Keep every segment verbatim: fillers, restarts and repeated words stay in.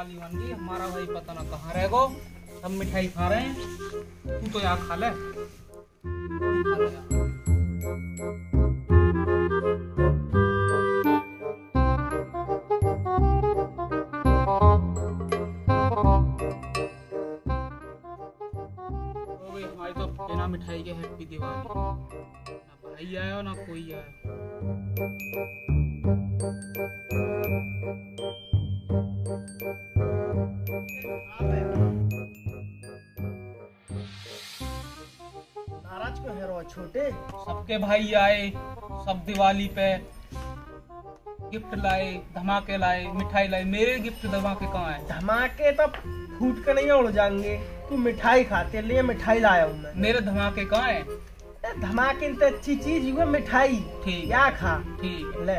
काली मंडी, हमारा भाई पता ना कहाँ रह गो। सब मिठाई खा रहे हैं, तू तो यहाँ खा ले। हो गई हमारी तो बिना मिठाई के हैप्पी दिवाली। ना भाई आया ना कोई आया। नाराज क्यों है रो छोटे? सबके भाई आए, सब दिवाली पे गिफ्ट लाए, धमाके लाए, मिठाई लाए। मेरे गिफ्ट धमाके कहाँ है? धमाके तो फूट के नहीं उड़ जाएंगे, तू मिठाई खाते लिए मिठाई लाया हूँ मैं। मेरे धमाके कहाँ है? धमाके तो अच्छी चीज हुआ मिठाई। ठीक क्या खा? ठीक ले।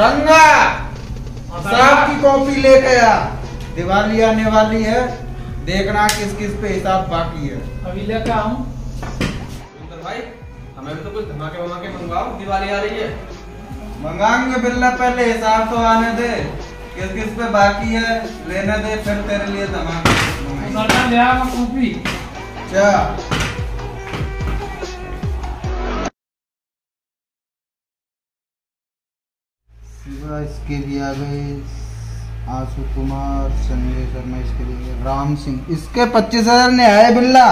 रंगा हिसाब की कॉपी लेके आ, दिवाली आने वाली है, देखना किस किस पे हिसाब बाकी है। अभी लेके आऊं। सुंदर भाई, हमें भी तो कुछ धमाके वमाके मंगवाओ, दिवाली आ रही है। मंगाएंगे बिल्ला, पहले हिसाब तो आने दे, किस किस पे बाकी है लेने दे, फिर तेरे लिए धमाके ले आऊंगा कॉपी। अच्छा शिवा इसके लिए आ गए, आशु कुमार, संजय शर्मा इसके लिए, राम सिंह इसके पच्चीस हजार ने आए। बिल्ला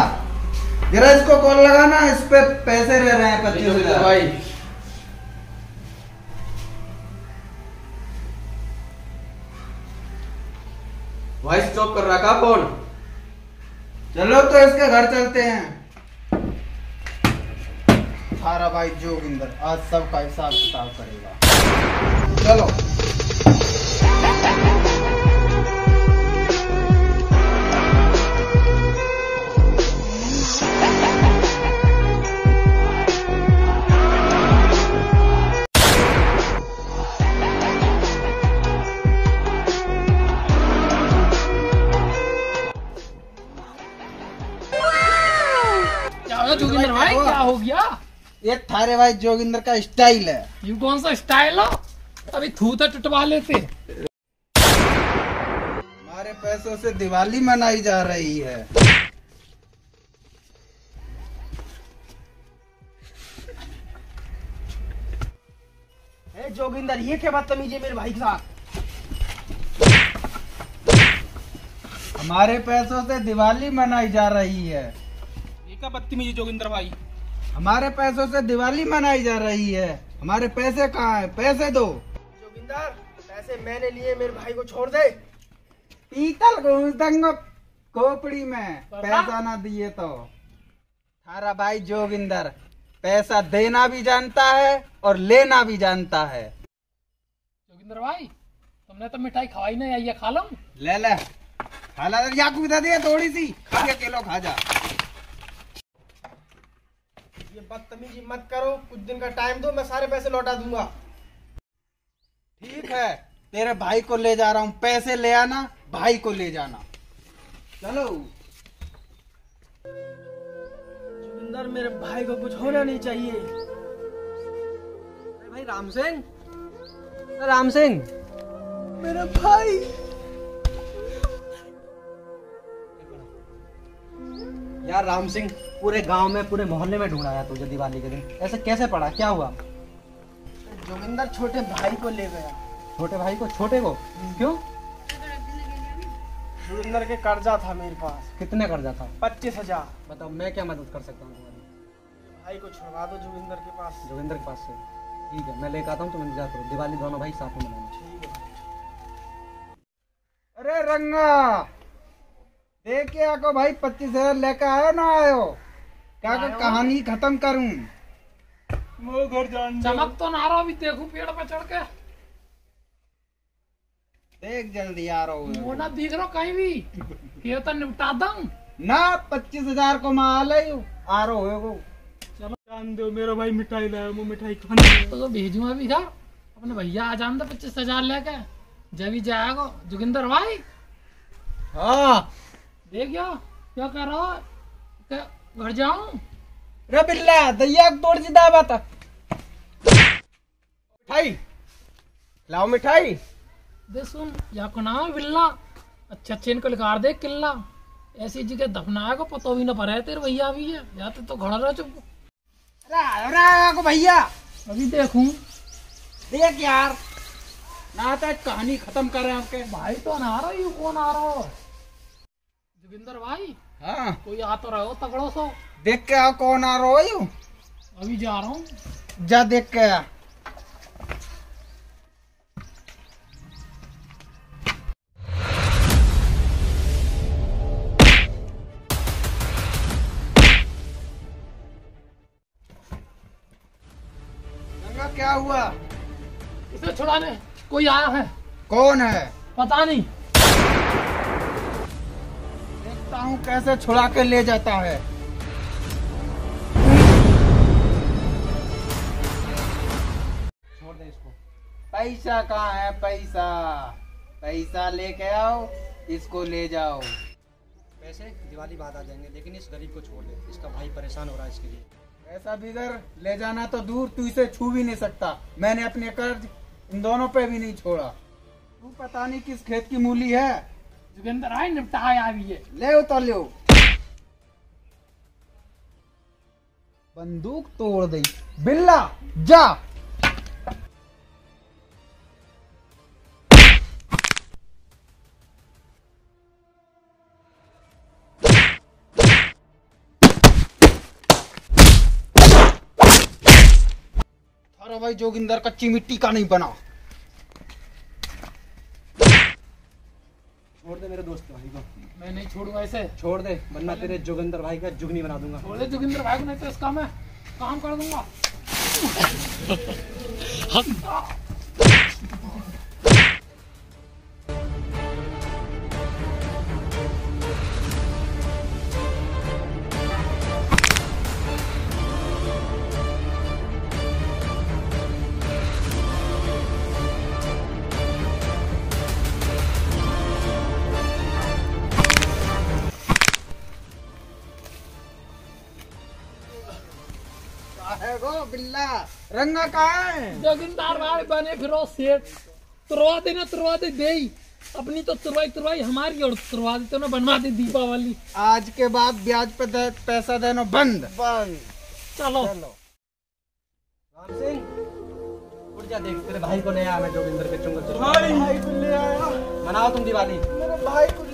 जरा इसको कॉल लगाना, इस पे पैसे रह रहे हैं पच्चीस हजार। भाई वॉइस स्टॉप कर रखा फोन। चलो तो इसके घर चलते हैं। सारा भाई जोगिंदर आज सबका हिसाब किताब करेगा। चलो जोगिंदर भाई, क्या हो गया? ये थारे भाई जोगिंदर का स्टाइल है। यू कौन सा स्टाइल है? अभी थूता टुटवा लेते। हमारे पैसों से दिवाली मनाई जा रही है। ए जोगिंदर, ये क्या बदतमीजी है मेरे भाई के साथ? हमारे पैसों से दिवाली मनाई जा रही है। ये क्या बदतमीजी जोगिंदर भाई? हमारे पैसों से दिवाली मनाई जा रही है। हमारे पैसे कहाँ है? पैसे दो। पैसे मैंने लिए, मेरे भाई को छोड़ दे। पीतल घुसदंगो खोपड़ी में, पैसा ना दिए तो। थारा भाई जोगिंदर पैसा देना भी जानता है और लेना भी जानता है। जोगिंदर भाई, तुमने तो मिठाई खवाई नहीं आई है, खा लो। ले ले खा ला, याकू भी दे दिया थोड़ी सी, खा के केलो खा जा। ये बदतमीजी मत करो, कुछ दिन का टाइम दो, मैं सारे पैसे लौटा दूंगा। ठीक है, तेरे भाई को ले जा रहा हूँ, पैसे ले आना, भाई को ले जाना। चलो जोगिंदर, मेरे भाई को कुछ होना नहीं चाहिए। अरे भाई राम सिंह, राम सिंह मेरा भाई। यार राम सिंह, पूरे गांव में पूरे मोहल्ले में ढूंढा तुझे दिवाली के दिन, ऐसे कैसे पड़ा? क्या हुआ? जोगिंदर छोटे भाई को ले गया। छोटे भाई को? छोटे को क्यों? जोगिंदर के कर्जा था मेरे पास। कितने कर्जा था? पच्चीस हजार। बताओ मैं क्या मदद कर सकता हूँ तुम्हारी? भाई को छुड़वा दो जोगिंदर के पास। जोगिंदर के पास से? ठीक है, मैं लेकर आता हूँ, तुम इंतजार करो, दिवाली दोनों भाई साथ में मनाएंगे। अरे रंगा देखे आको भाई, पच्चीस हजार लेकर आयो ना आयो? क्या कहानी खत्म करूँ? घर जान चमक तो ना रहा, देखू पेड़ पे चढ़ के। देख जल्दी आ रहा हूँ, वो ना दिख रहा कहीं भी, ये तो निपटा दूं ना। पच्चीस हजार को माल है, आ रहा होगा। चलो जान दो, मेरा भाई मिठाई लाया, वो मिठाई खाने तो भेजूंगा भी था। अपने भैया आ जान दो पच्चीस हजार लेके, जब ही जाएगा जोगिंदर भाई। हाँ देख क्या क्या कर रहा, घर जाऊँ? रे बिल्ला दया तोड़ सी दावत। भाई लाओ मिठाई दे। सुन या को नाम बिल्ला, अच्छा अच्छे इनको निकाल दे किल्ला, ऐसी जगह दफनाया को पता भी ना पड़े तेरे भैया भी है या तो घड़ा रहा चुप। अरे आया को भैया अभी देखूं, देख यार ना तो कहानी खत्म कर रहे हैं आपके भाई तो ना रहा यू कौन आ रहा हो जोगिंदर भाई। हाँ कोई आ तो रहा हो तगड़ो सो, देख के आओ कौन आ रहा हो यू। अभी जा रहा हूँ, जा देख के आ। क्या हुआ इसे छुड़ाने कोई आया है, कौन है पता नहीं, देखता हूँ कैसे छुड़ा के ले जाता है। छोड़ दे इसको, पैसा कहाँ है, पैसा पैसा लेके आओ, इसको ले जाओ, पैसे दिवाली बाद आ जाएंगे, लेकिन इस गरीब को छोड़ दे, इसका भाई परेशान हो रहा है इसके लिए। ऐसा बिगर ले जाना तो दूर, तू इसे छू भी नहीं सकता, मैंने अपने कर्ज इन दोनों पे भी नहीं छोड़ा। तू पता नहीं किस खेत की मूली है जोगिंदर भाई, निपटाया भी है, ले तो ले बंदूक तोड़ दी। बिल्ला जा, अरे भाई जोगिंदर कच्ची मिट्टी का नहीं बना। छोड़ दे मेरे दोस्त भाई को, मैं नहीं छोड़ूंगा इसे, छोड़ दे वरना तेरे जोगिंदर भाई का जुगनी बना दूंगा। छोड़ दे जोगिंदर भाई को नहीं तो इसका मैं काम कर दूंगा। बिल्ला रंगा जोगिंदर भाई बने फिरो सेठ, तुरवा देना तुरवा दे, दे अपनी तो तुरवाई तुरवाई हमारी और तुरवा देते तो ना बनवा दे दीपावली। आज के बाद ब्याज पे दे, पैसा देना बंद बंद। चलो चलो राम सिंह उठ जा, देख तेरे भाई को ले आया मैं जोगिंदर के चुंगल, तुम्हारे भाई को ले आया, मनाओ तुम दिवाली। मेरे भाई को